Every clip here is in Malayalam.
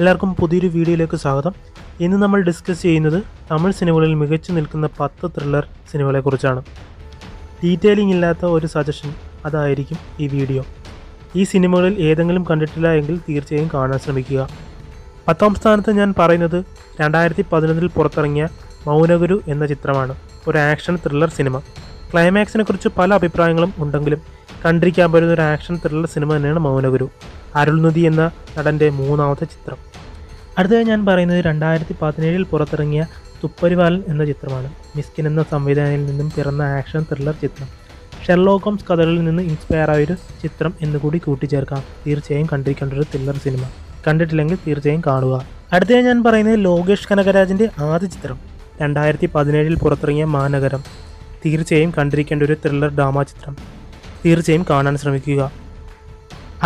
എല്ലാവർക്കും പുതിയൊരു വീഡിയോയിലേക്ക് സ്വാഗതം. ഇന്ന് നമ്മൾ ഡിസ്കസ് ചെയ്യുന്നത് തമിഴ് സിനിമകളിൽ മികച്ചു നിൽക്കുന്ന 10 ത്രില്ലർ സിനിമകളെക്കുറിച്ചാണ്. ഡീറ്റെയിലിംഗ് ഇല്ലാത്ത ഒരു സജഷൻ അതായിരിക്കും ഈ വീഡിയോ. ഈ സിനിമകളിൽ ഏതെങ്കിലും കണ്ടിട്ടില്ല എങ്കിൽ തീർച്ചയായും കാണാൻ ശ്രമിക്കുക. 10ാം സ്ഥാനത്ത് ഞാൻ പറയുന്നത് 2011 പുറത്തിറങ്ങിയ മൗനഗുരു എന്ന ചിത്രമാണ്. ഒരു ആക്ഷൻ ത്രില്ലർ സിനിമ. ക്ലൈമാക്സിനെ കുറിച്ച് പല അഭിപ്രായങ്ങളും ഉണ്ടെങ്കിലും കണ്ടിരിക്കാൻ പറ്റുന്ന ഒരു ആക്ഷൻ ത്രില്ലർ സിനിമ തന്നെയാണ് മൗനഗുരു, അരുൾനിധി എന്ന നടൻ്റെ മൂന്നാമത്തെ ചിത്രം. അടുത്തതായി ഞാൻ പറയുന്നത് 2017 പുറത്തിറങ്ങിയ തുപ്പരിവാലൻ എന്ന ചിത്രമാണ്. മിസ്കിൻ എന്ന സംവിധാനയിൽ നിന്നും പിറന്ന ആക്ഷൻ ത്രില്ലർ ചിത്രം. ഷെർലോക്ക് ഹോംസ് കഥകളിൽ നിന്ന് ഇൻസ്പയർ ആയൊരു ചിത്രം എന്നുകൂടി കൂട്ടിച്ചേർക്കാം. തീർച്ചയായും കണ്ടിരിക്കേണ്ട ഒരു ത്രില്ലർ സിനിമ, കണ്ടിട്ടില്ലെങ്കിൽ തീർച്ചയായും കാണുക. അടുത്തതായി ഞാൻ പറയുന്നത് ലോകേഷ് കനകരാജിൻ്റെ ആദ്യ ചിത്രം 2017 പുറത്തിറങ്ങിയ മാനഗരം. തീർച്ചയായും കണ്ടിരിക്കേണ്ട ഒരു ത്രില്ലർ ഡ്രാമ ചിത്രം, തീർച്ചയായും കാണാൻ ശ്രമിക്കുക.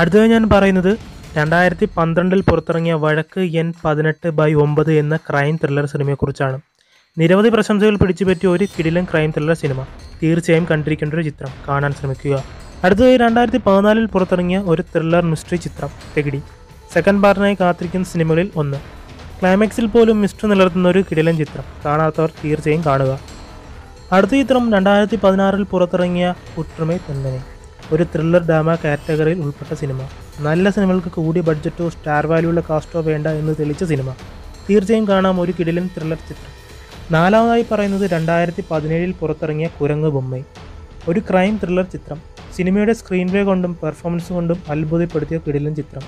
അടുത്തത് ഞാൻ പറയുന്നത് 2012 പുറത്തിറങ്ങിയ വഴക്ക് N18/9 എന്ന ക്രൈം ത്രില്ലർ സിനിമയെക്കുറിച്ചാണ്. നിരവധി പ്രശംസകൾ പിടിച്ചുപറ്റിയ ഒരു കിടിലൻ ക്രൈം ത്രില്ലർ സിനിമ, തീർച്ചയായും കണ്ടിരിക്കേണ്ട ഒരു ചിത്രം, കാണാൻ ശ്രമിക്കുക. അടുത്തത് 2014 പുറത്തിറങ്ങിയ ഒരു ത്രില്ലർ മിസ്റ്ററി ചിത്രം തെകിടി. സെക്കൻഡ് പാർട്ടിനായി കാത്തിരിക്കുന്ന സിനിമകളിൽ ഒന്ന്. ക്ലൈമാക്സിൽ പോലും മിസ്റ്ററി നിലനിർത്തുന്ന ഒരു കിടിലൻ ചിത്രം, കാണാത്തവർ തീർച്ചയായും കാണുക. അടുത്ത ചിത്രം 2016 പുറത്തിറങ്ങിയ ഒട്ടുമേ തന്നെ. ഒരു ത്രില്ലർ ഡ്രാമ കാറ്റഗറിയിൽ ഉൾപ്പെട്ട സിനിമ. നല്ല സിനിമകൾക്ക് കൂടിയ ബഡ്ജറ്റോ സ്റ്റാർ വാല്യൂള്ള കാസ്റ്റോ വേണ്ട എന്ന് തെളിയിച്ച സിനിമ, തീർച്ചയായും കാണാം ഒരു കിടിലൻ ത്രില്ലർ ചിത്രം. നാലാമതായി പറയുന്നത് 2017 പുറത്തിറങ്ങിയ കുരങ്ങ് ബൊമ്മൈ. ഒരു ക്രൈം ത്രില്ലർ ചിത്രം. സിനിമയുടെ സ്ക്രീൻ പ്ലേ കൊണ്ടും പെർഫോമൻസ് കൊണ്ടും അത്ഭുതപ്പെടുത്തിയ കിടിലൻ ചിത്രം,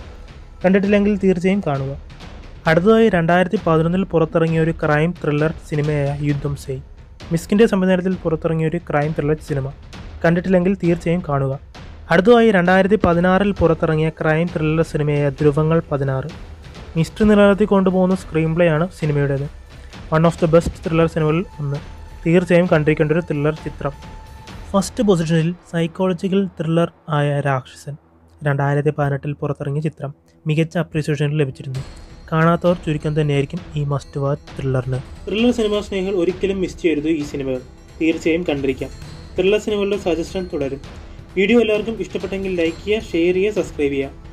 കണ്ടിട്ടില്ലെങ്കിൽ തീർച്ചയായും കാണുക. അടുത്തതായി 2011 പുറത്തിറങ്ങിയ ഒരു ക്രൈം ത്രില്ലർ സിനിമയായ യുദ്ധം സെയ്. മിസ്കിൻ്റെ സംവിധാനത്തിൽ പുറത്തിറങ്ങിയ ഒരു ക്രൈം ത്രില്ലർ സിനിമ, കണ്ടിട്ടില്ലെങ്കിൽ തീർച്ചയായും കാണുക. അടുത്തതായി 2016 പുറത്തിറങ്ങിയ ക്രൈം ത്രില്ലർ സിനിമയായ ധ്രുവങ്ങൾ 16. മിസ്റ്ററി നിലനിർത്തി കൊണ്ടുപോകുന്ന സ്ക്രീൻ പ്ലേ ആണ് സിനിമയുടേത്. One of the best thriller സിനിമകളിൽ ഒന്ന്, തീർച്ചയായും കണ്ടിരിക്കേണ്ട ഒരു ത്രില്ലർ ചിത്രം. ഫസ്റ്റ് പൊസിഷനിൽ സൈക്കോളജിക്കൽ ത്രില്ലർ ആയ രാക്ഷസൻ 2018 പുറത്തിറങ്ങിയ ചിത്രം മികച്ച അപ്രീസിയേഷൻ ലഭിച്ചിരുന്നു. കാണാത്തവർ ചുരുക്കം തന്നെയായിരിക്കും ഈ മസ്റ്റ് വാച്ച് ത്രില്ലറിന്. ത്രില്ലർ സിനിമാ സ്നേഹികൾ ഒരിക്കലും മിസ് ചെയ്യരുത് ഈ സിനിമകൾ, തീർച്ചയായും കണ്ടിരിക്കാം. ത്രില്ലർ സിനിമകളുടെ സജഷൻ തുടരും. വീഡിയോ എല്ലാവർക്കും ഇഷ്ടപ്പെട്ടെങ്കിൽ ലൈക്ക് ചെയ്യുക, ഷെയർ ചെയ്യുക, സബ്സ്ക്രൈബ് ചെയ്യുക.